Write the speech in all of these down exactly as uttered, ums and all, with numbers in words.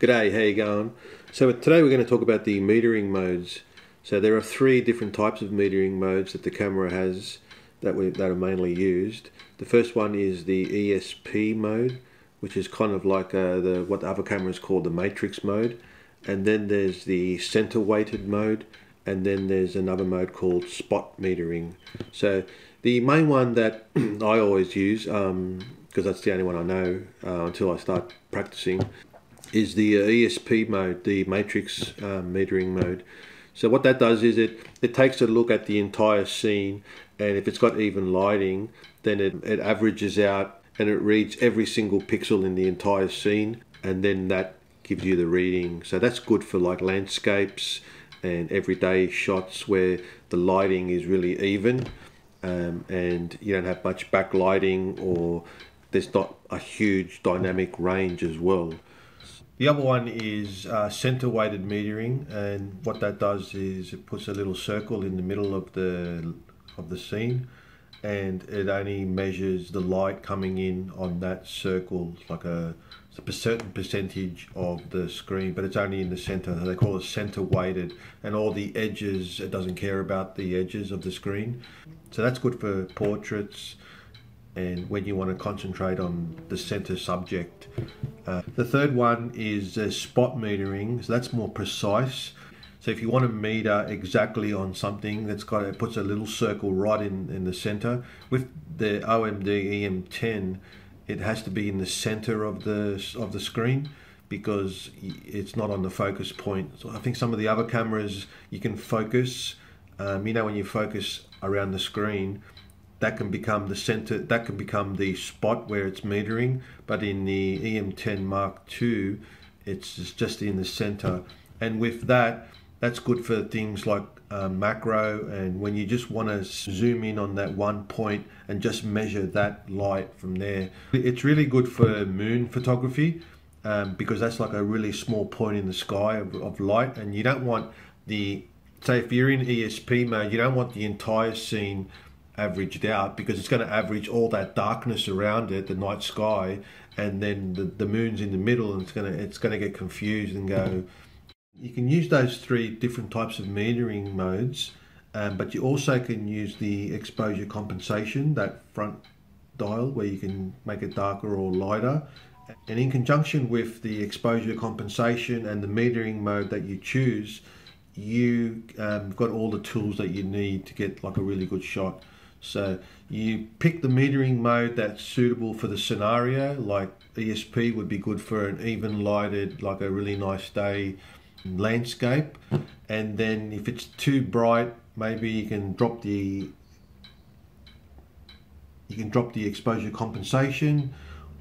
G'day, how you going? So today we're going to talk about the metering modes. So there are three different types of metering modes that the camera has that, we, that are mainly used. The first one is the E S P mode, which is kind of like uh, the, what the other cameras call the matrix mode. And then there's the center weighted mode, and then there's another mode called spot metering. So the main one that I always use, um, because that's the only one I know uh, until I start practicing, is the E S P mode, the matrix uh, metering mode. So what that does is it, it takes a look at the entire scene, and if it's got even lighting, then it, it averages out and it reads every single pixel in the entire scene, and then that gives you the reading. So that's good for like landscapes and everyday shots where the lighting is really even um, and you don't have much backlighting, or there's not a huge dynamic range as well. The other one is uh, center-weighted metering, and what that does is it puts a little circle in the middle of the of the scene, and it only measures the light coming in on that circle, like a, a certain percentage of the screen, but it's only in the center. They call it center-weighted, and all the edges, it doesn't care about the edges of the screen. So that's good for portraits and when you want to concentrate on the center subject. Uh, the third one is uh, spot metering, so that's more precise. So if you want to meter exactly on something, that's got, it puts a little circle right in, in the center. With the O M D E M ten, it has to be in the center of the, of the screen, because it's not on the focus point. So I think some of the other cameras, you can focus, um, you know when you focus around the screen, that can become the center, that can become the spot where it's metering, but in the E M ten Mark two, it's just in the center. And with that, that's good for things like uh, macro, and when you just want to zoom in on that one point and just measure that light from there. It's really good for moon photography um, because that's like a really small point in the sky of, of light, and you don't want the, say if you're in E S P mode, you don't want the entire scene averaged out, because it's going to average all that darkness around it, the night sky, and then the, the moon's in the middle, and it's going to it's going to get confused and go. You can use those three different types of metering modes, um, but you also can use the exposure compensation, that front dial where you can make it darker or lighter, and in conjunction with the exposure compensation and the metering mode that you choose, you um, got all the tools that you need to get like a really good shot. So you pick the metering mode that's suitable for the scenario, like E S P would be good for an even lighted, like a really nice day landscape. And then if it's too bright, maybe you can drop the you can drop the exposure compensation,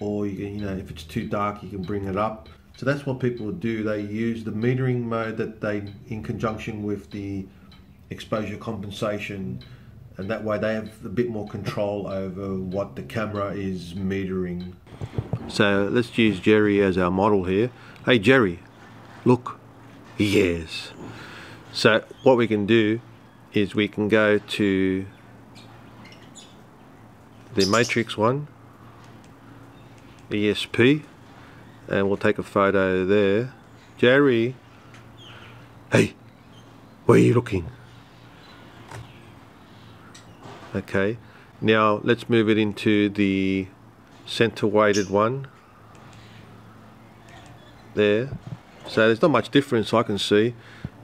or you can, you know, if it's too dark, you can bring it up. So that's what people do. They use the metering mode that they in conjunction with the exposure compensation, and that way they have a bit more control over what the camera is metering. So let's use Jerry as our model here. Hey Jerry, look. Yes. So what we can do is we can go to the matrix one, E S P, and we'll take a photo there. Jerry, hey, where are you looking? Okay, now let's move it into the center weighted one there. So there's not much difference I can see,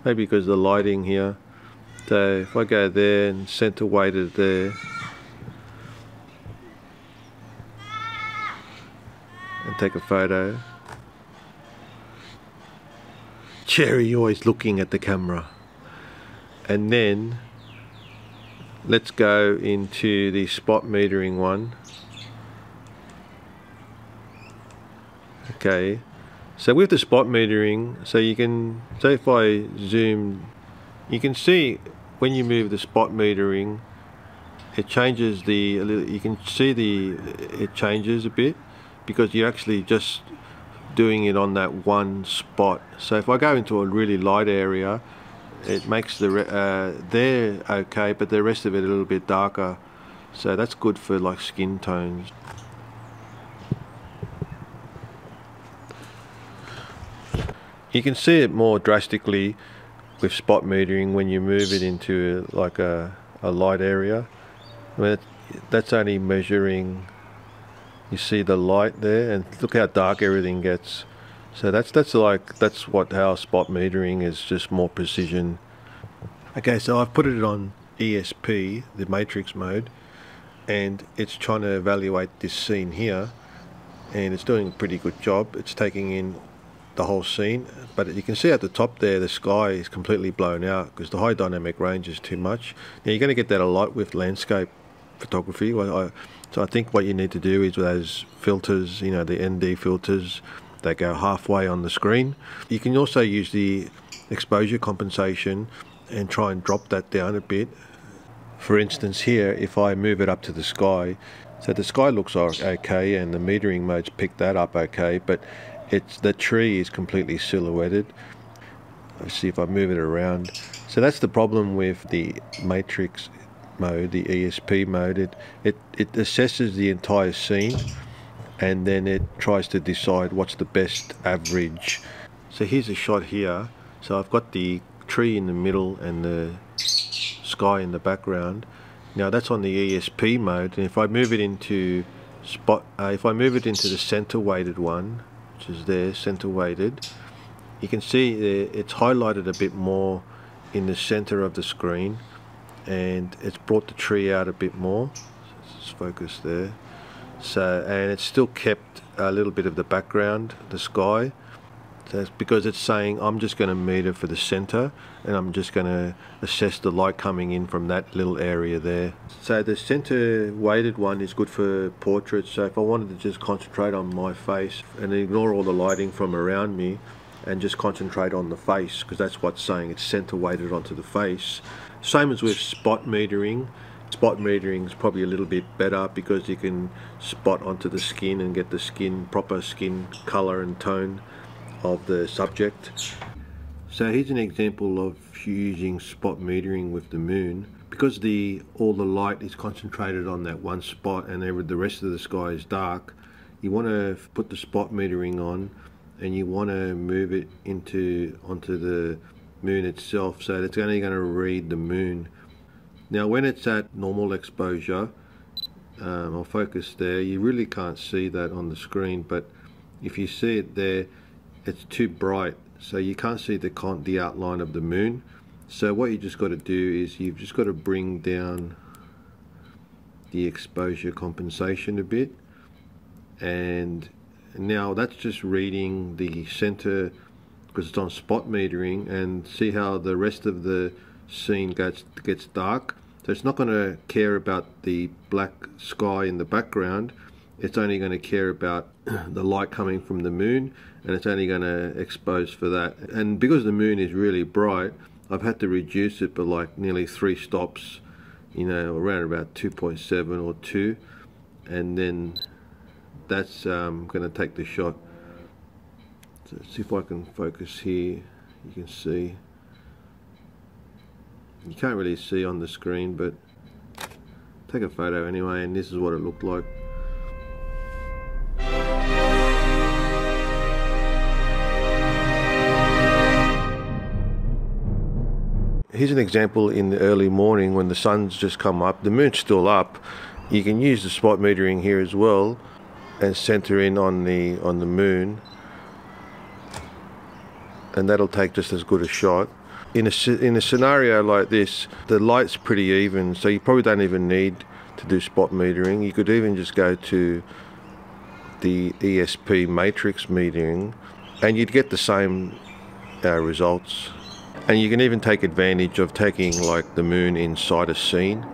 maybe because of the lighting here. So if I go there and center weighted there, and take a photo. Jerry, you're always looking at the camera. And then let's go into the spot metering one. Okay, so with the spot metering, so you can, so if I zoom, you can see when you move the spot metering, it changes the, you can see the, it changes a bit, because you're actually just doing it on that one spot. So if I go into a really light area, it makes the uh, there okay, but the rest of it a little bit darker. So that's good for like skin tones. You can see it more drastically with spot metering when you move it into like a, a light area. I mean, that's only measuring, you see the light there, and look how dark everything gets. So that's that's like that's what how spot metering is, just more precision. Okay, so I've put it on E S P, the matrix mode, and it's trying to evaluate this scene here, and it's doing a pretty good job. It's taking in the whole scene, but you can see at the top there the sky is completely blown out because the high dynamic range is too much. Now you're going to get that a lot with landscape photography. Well, I, so I think what you need to do is with those filters, you know, the N D filters, they go halfway on the screen. You can also use the exposure compensation and try and drop that down a bit. For instance here, if I move it up to the sky, so the sky looks okay and the metering modes pick that up okay, but it's the tree is completely silhouetted. Let's see if I move it around. So that's the problem with the matrix mode, the E S P mode. It, it, it assesses the entire scene and then it tries to decide what's the best average. So here's a shot here. So I've got the tree in the middle and the sky in the background. Now that's on the E S P mode, and if I move it into spot, uh, if I move it into the center weighted one, which is there, center weighted, you can see there it's highlighted a bit more in the center of the screen, and it's brought the tree out a bit more. So just focus there. So, and it's still kept a little bit of the background, the sky. That's because it's saying I'm just going to meter for the center, and I'm just going to assess the light coming in from that little area there. So the center weighted one is good for portraits. So if I wanted to just concentrate on my face and ignore all the lighting from around me and just concentrate on the face, because that's what's saying, it's center weighted onto the face. Same as with spot metering. Spot metering is probably a little bit better because you can spot onto the skin and get the skin, proper skin color and tone of the subject. So here's an example of using spot metering with the moon, because the all the light is concentrated on that one spot and the rest of the sky is dark. You want to put the spot metering on and you want to move it into onto the moon itself, so it's only going to read the moon. Now when it's at normal exposure, um, I'll focus there, you really can't see that on the screen, but if you see it there, it's too bright, so you can't see the con the outline of the moon. So what you just got to do is you've just got to bring down the exposure compensation a bit, and now that's just reading the center because it's on spot metering, and see how the rest of the scene gets gets dark. So it's not going to care about the black sky in the background. It's only going to care about the light coming from the moon, and it's only going to expose for that. And because the moon is really bright, I've had to reduce it by like nearly three stops, you know, around about two point seven or two, and then that's um, going to take the shot. So let's see if I can focus here. You can see, you can't really see on the screen, but take a photo anyway, and this is what it looked like. Here's an example in the early morning when the sun's just come up, the moon's still up. You can use the spot metering here as well and center in on the on the moon, and that'll take just as good a shot. In a, in a scenario like this, the light's pretty even, so you probably don't even need to do spot metering. You could even just go to the E S P matrix metering and you'd get the same uh, results. And you can even take advantage of taking like the moon inside a scene,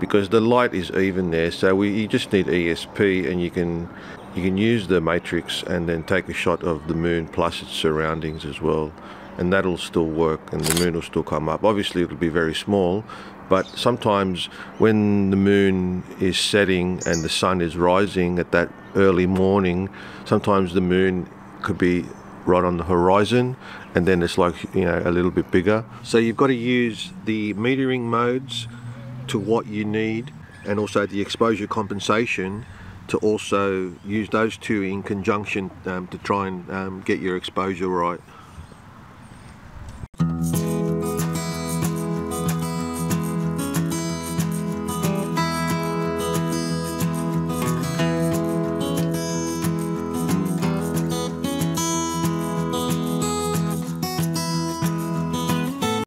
because the light is even there. So we, you just need E S P, and you can you can use the matrix and then take a shot of the moon plus its surroundings as well, and that'll still work, and the moon will still come up. Obviously it'll be very small, but sometimes when the moon is setting and the sun is rising at that early morning, sometimes the moon could be right on the horizon, and then it's like, you know, a little bit bigger. So you've got to use the metering modes to what you need, and also the exposure compensation to also use those two in conjunction um, to try and um, get your exposure right.